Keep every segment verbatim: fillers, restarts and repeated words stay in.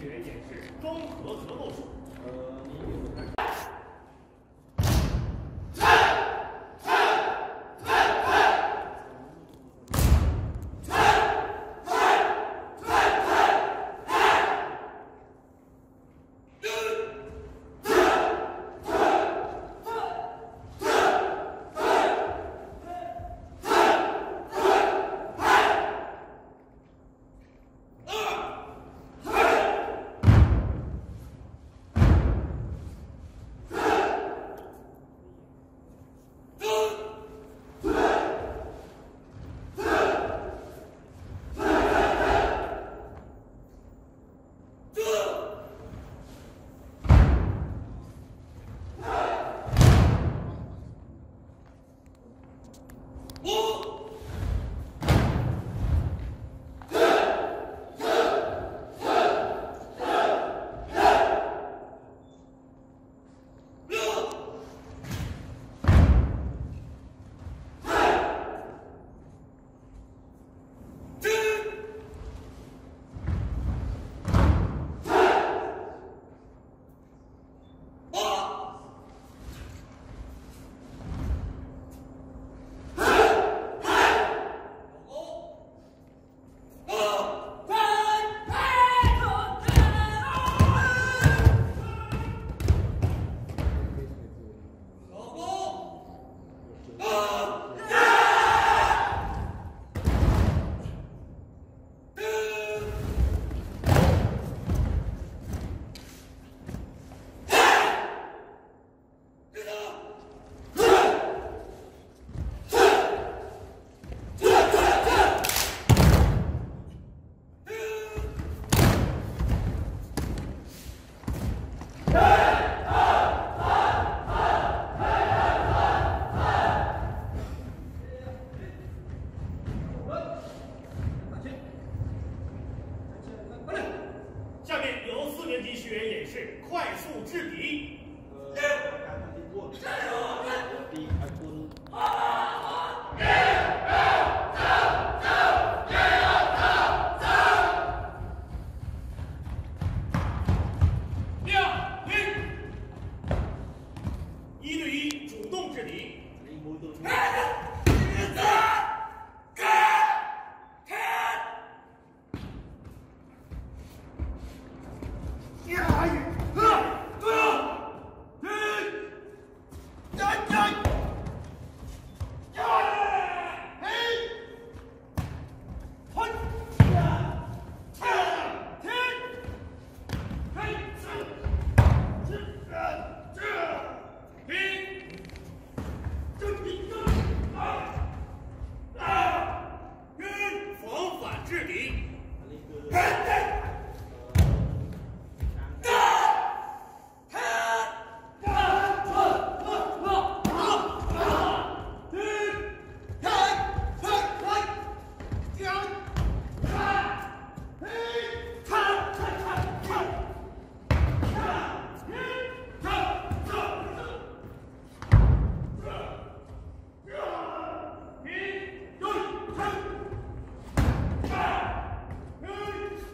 学演示综合格斗术。呃，你一会儿。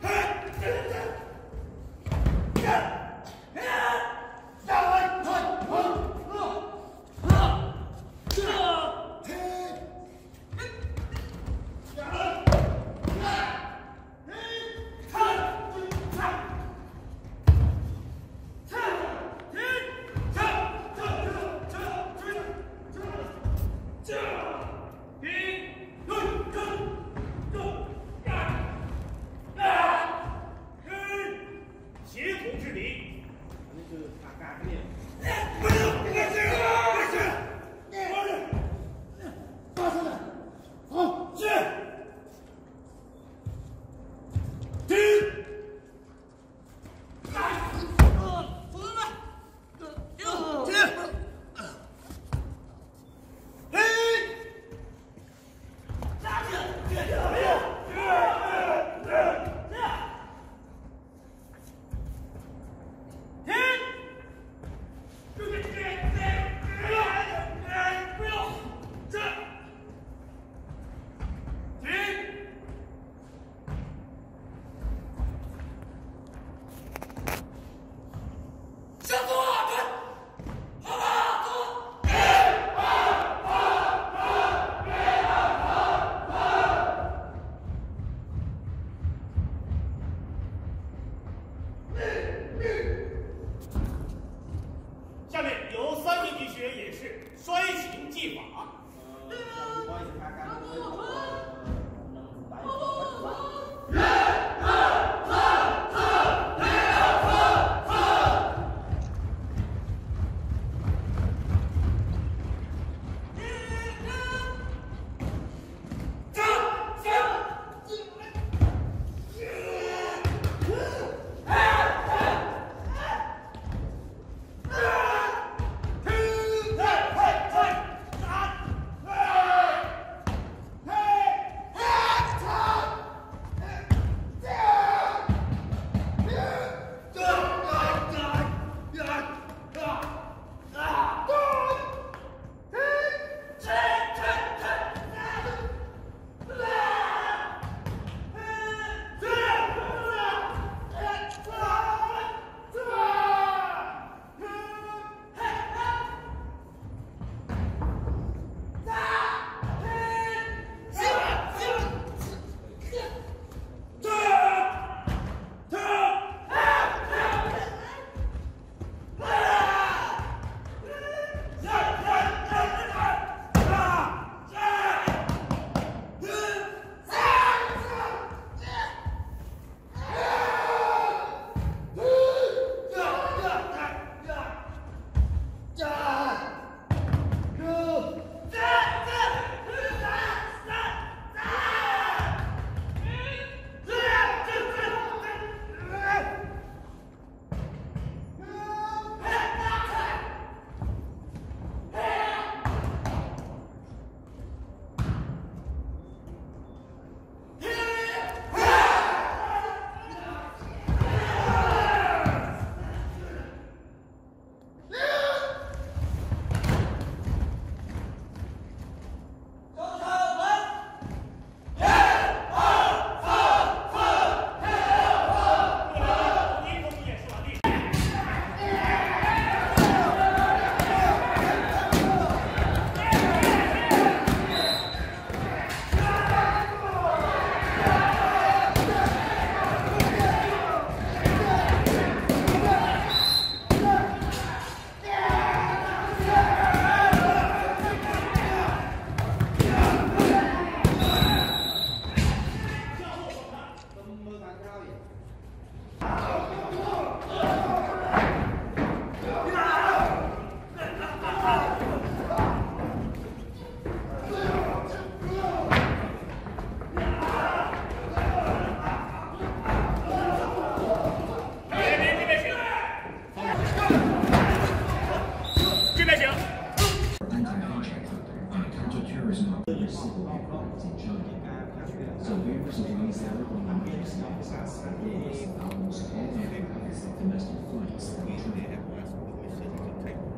Hey!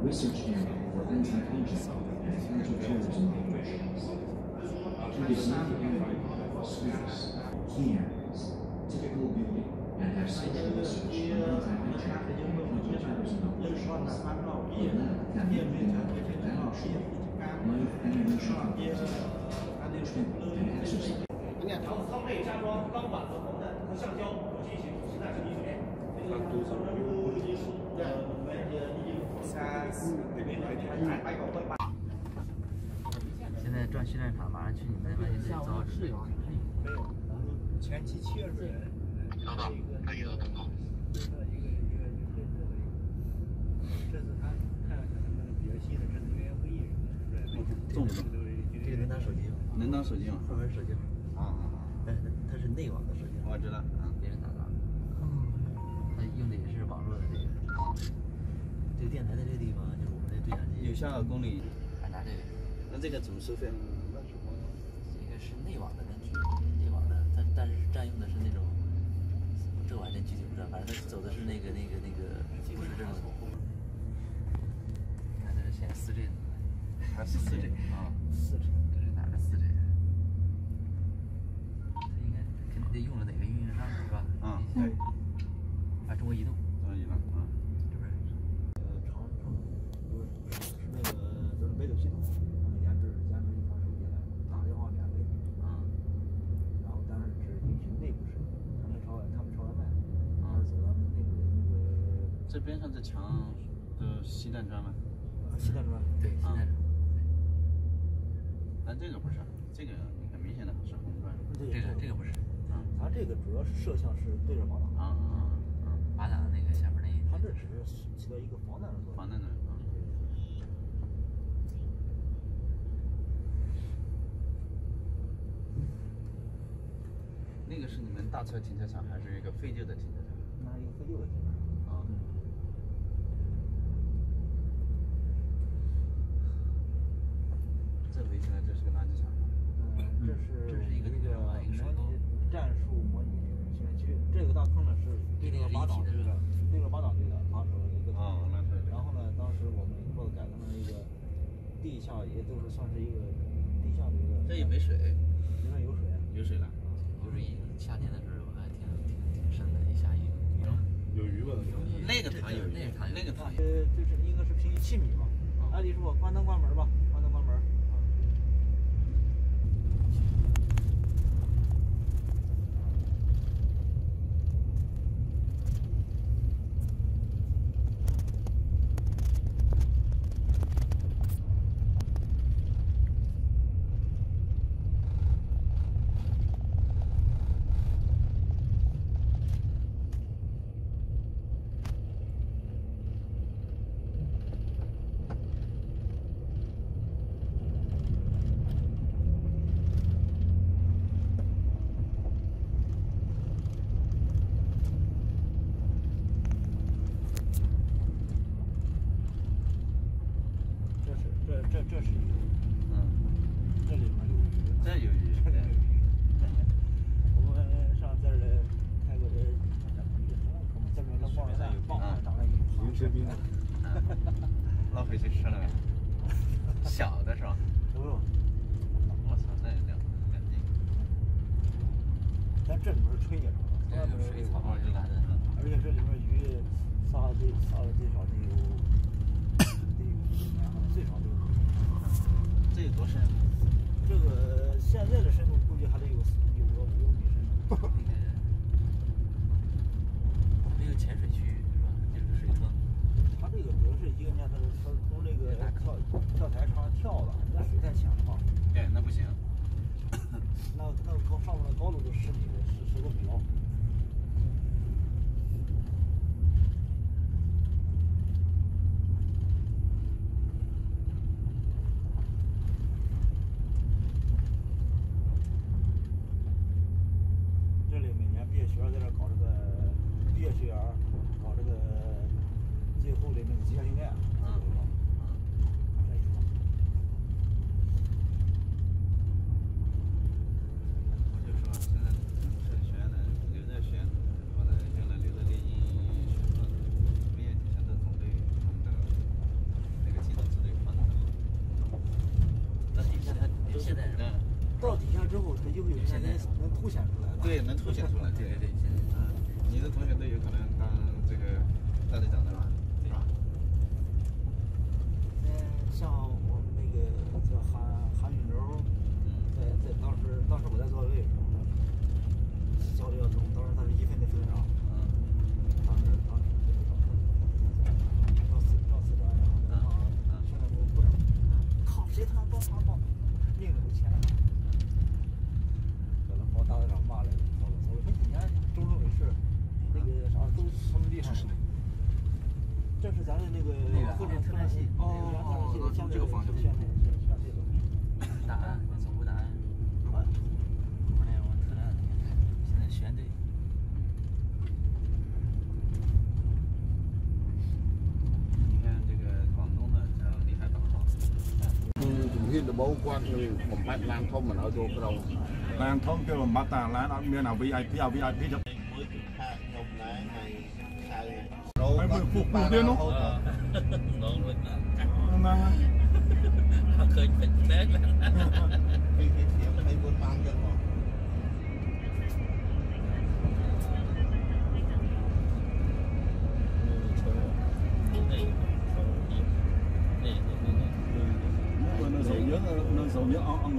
research area for anti-aging and counter-terrorism operations. It is not unified by schools, key areas, typical building, and have central research on anti-aging and counter-terrorism operations. The lab can be conducted at an option, life animation programs, treatment and exercise. 仓备加装钢板和钢弹和橡胶武器型实弹射击训练，这就是他们入入籍呃为呃第一三那边那边还还有会吧。现在转训练场，马上去你们那边招人。没有，我们前期七月份。收到，可以了，等候。这是一个一个一个这是他看看他们比较细的，这是人员会议什么的。重不重？这个能当手机吗？能当手机吗？会玩手机吗？ 啊，但是它是内网的手机，我知道，啊，别人打的，它用的也是网络的这个，这个电台的这个地方就是我们的对讲机，有效公里，还拿这个，那这个怎么收费？这个是内网的根据，内网的，它但是占用的是那种，这我还真具体不知道，反正它走的是那个那个那个，不是这种，看这是现在四 G 还是四 G 啊，四 G， 这是哪个四 G？ 这用了哪个运营商是吧？啊，对，啊，中国移动，中国移动，啊，这边是呃，长城不是不是那个都是北斗系统，他们研制研制一款手机来打电话免费，啊，然后但是只允许内部使用，他们朝他们朝外卖，啊，走咱们内部的那个。这边上这墙都西单砖吗？西单砖，对，西单砖。但这个不是，这个很明显的是红砖，这个这个不是。 它这个主要是摄像是对着防挡，啊啊啊！防挡的那个下边那一，它这只是起到一个防弹的作用。防弹的作用。那个是你们大车停车场还是一个废旧的停车场？那一个废旧的停车场。啊。这围起来这是个垃圾场。嗯，这是这是一个那个一个手工。 战术模拟训练区，这个大坑呢是对着八档队的，对着八档队的防守一个。啊，然后呢，当时我们做改成了一个地下，也都是算是一个地下的一个。这也没水。里面有水。有水了。就是一夏天的时候还挺挺挺深的，一下雨。有鱼吧？那个塘有，那个塘，那个塘。呃，就是应该是平均七米吧。按理说关灯关门吧，关灯关门。能凸显出来。对，能凸显出来，对对对。嗯，你的同学都有可能当这个大队长的吧？对吧？嗯，像我们那个叫韩韩俊洲，在在当时当时我在座位的时候，教刘耀东，当时他是一分的队长。嗯。当时当时这个赵四赵四专长，然后训练部部长，靠谁他妈帮他帮，命都欠了。 大队长骂来着，走了走了，没几年，周政委是那个啥都他们厉害。这是咱的那个特战特战系哦，哦，从这个方向。答案，总部答案。啊，不是那种特战，现在选对。你看这个广东的这厉害党报。嗯，总体的包括就是我们班班他们那都不懂。 ร้านท่องเที่ยวมาต่างร้านเอาเงินเอา วี ไอ พี เอา วี ไอ พี จะไม่เป็นผู้ผู้เดียวเนาะน้องรวยนะนะเคยเป็นแม่แล้วไปบนบางยังหรอนั่นส่งเยอะนั่นส่งเยอะเอาเอาเง